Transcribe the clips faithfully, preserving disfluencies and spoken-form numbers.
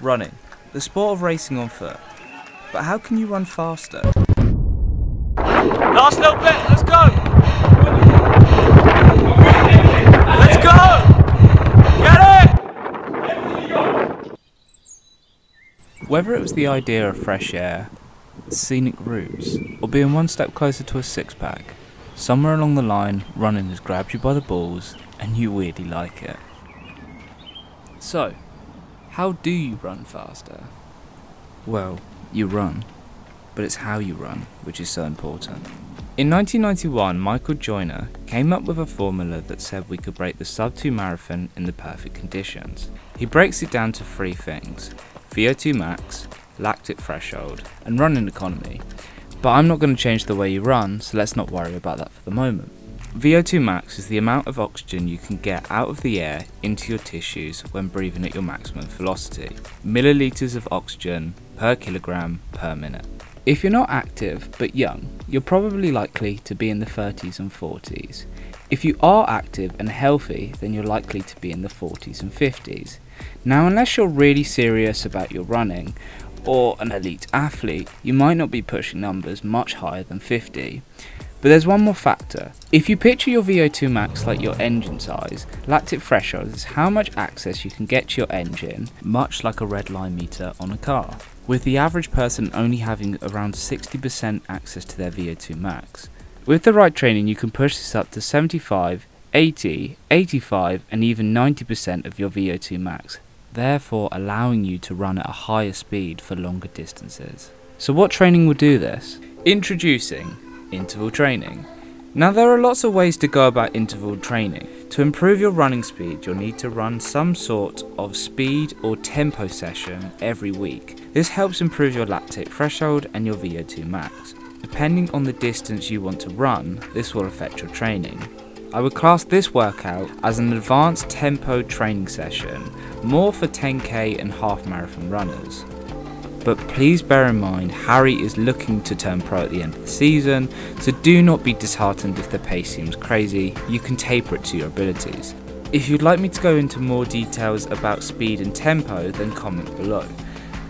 Running, the sport of racing on foot. But how can you run faster? Last little bit, let's go! Let's go! Get it! Whether it was the idea of fresh air, scenic routes, or being one step closer to a six-pack, somewhere along the line, running has grabbed you by the balls and you weirdly like it. So, how do you run faster? Well, you run, but it's how you run, which is so important. In nineteen ninety-one, Michael Joyner came up with a formula that said we could break the sub two marathon in the perfect conditions. He breaks it down to three things: V O two max, lactic threshold, and running economy. But I'm not going to change the way you run, so let's not worry about that for the moment. V O two max is the amount of oxygen you can get out of the air into your tissues when breathing at your maximum velocity. Millilitres of oxygen per kilogram per minute. If you're not active but young, you're probably likely to be in the thirties and forties. If you are active and healthy, then you're likely to be in the forties and fifties. Now, unless you're really serious about your running, or an elite athlete, you might not be pushing numbers much higher than fifty. But there's one more factor. If you picture your V O two max like your engine size, lactic threshold is how much access you can get to your engine, much like a red line meter on a car, with the average person only having around sixty percent access to their V O two max. With the right training, you can push this up to seventy-five, eighty, eighty-five and even ninety percent of your V O two max, therefore allowing you to run at a higher speed for longer distances. So what training will do this? Introducing interval training. Now, there are lots of ways to go about interval training. To improve your running speed, you'll need to run some sort of speed or tempo session every week. This helps improve your lactic threshold and your V O two max. Depending on the distance you want to run, this will affect your training. I would class this workout as an advanced tempo training session, more for ten K and half marathon runners. But please bear in mind, Harry is looking to turn pro at the end of the season, so do not be disheartened if the pace seems crazy. You can taper it to your abilities. If you'd like me to go into more details about speed and tempo, then comment below.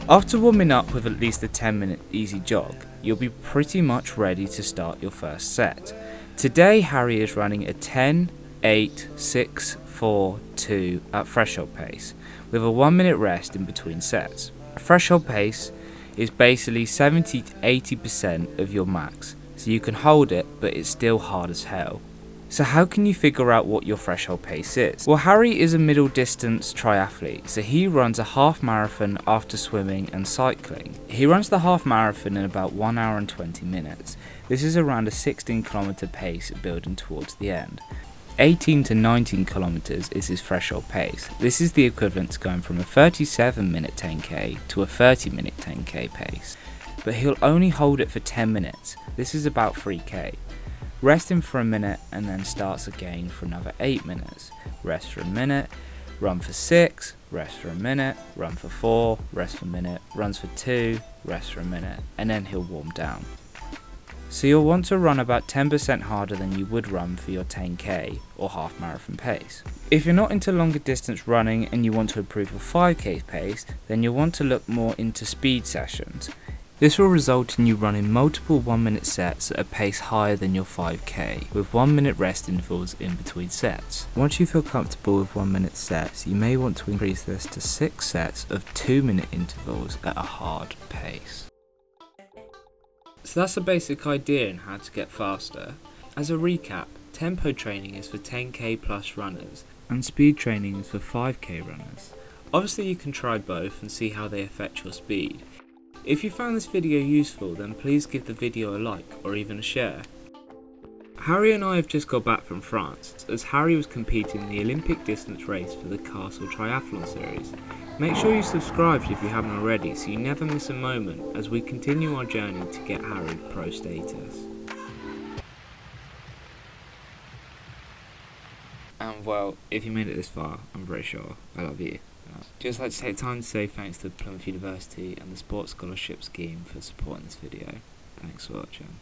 After warming up with at least a ten minute easy jog, you'll be pretty much ready to start your first set. Today, Harry is running a ten, eight, six, four, two at threshold pace, with a one minute rest in between sets. Threshold pace is basically seventy to eighty percent of your max, so you can hold it, but it's still hard as hell. So how can you figure out what your threshold pace is? Well, Harry is a middle distance triathlete, so he runs a half marathon after swimming and cycling. He runs the half marathon in about one hour and twenty minutes. This is around a sixteen kilometer pace building towards the end. eighteen to nineteen kilometers is his threshold pace. This is the equivalent to going from a thirty-seven minute ten K to a thirty minute ten K pace. But he'll only hold it for ten minutes. This is about three K. Resting for a minute and then starts again for another eight minutes. Rest for a minute, run for six, rest for a minute, run for four, rest for a minute, runs for two, rest for a minute, and then he'll warm down. So you'll want to run about ten percent harder than you would run for your ten K or half marathon pace. If you're not into longer distance running and you want to improve your five K pace, then you'll want to look more into speed sessions. This will result in you running multiple one minute sets at a pace higher than your five K, with one minute rest intervals in between sets. Once you feel comfortable with one minute sets, you may want to increase this to six sets of two minute intervals at a hard pace. So that's a basic idea on how to get faster. As a recap, tempo training is for ten K plus runners, and speed training is for five K runners. Obviously, you can try both and see how they affect your speed. If you found this video useful, then please give the video a like or even a share. Harry and I have just got back from France, as Harry was competing in the Olympic distance race for the Castle Triathlon Series. Make sure you subscribe if you haven't already, so you never miss a moment as we continue our journey to get Harry pro status. And well, if you made it this far, I'm pretty sure I love you. Just like to take time to say thanks to Plymouth University and the Sports Scholarship Scheme for supporting this video. Thanks for watching.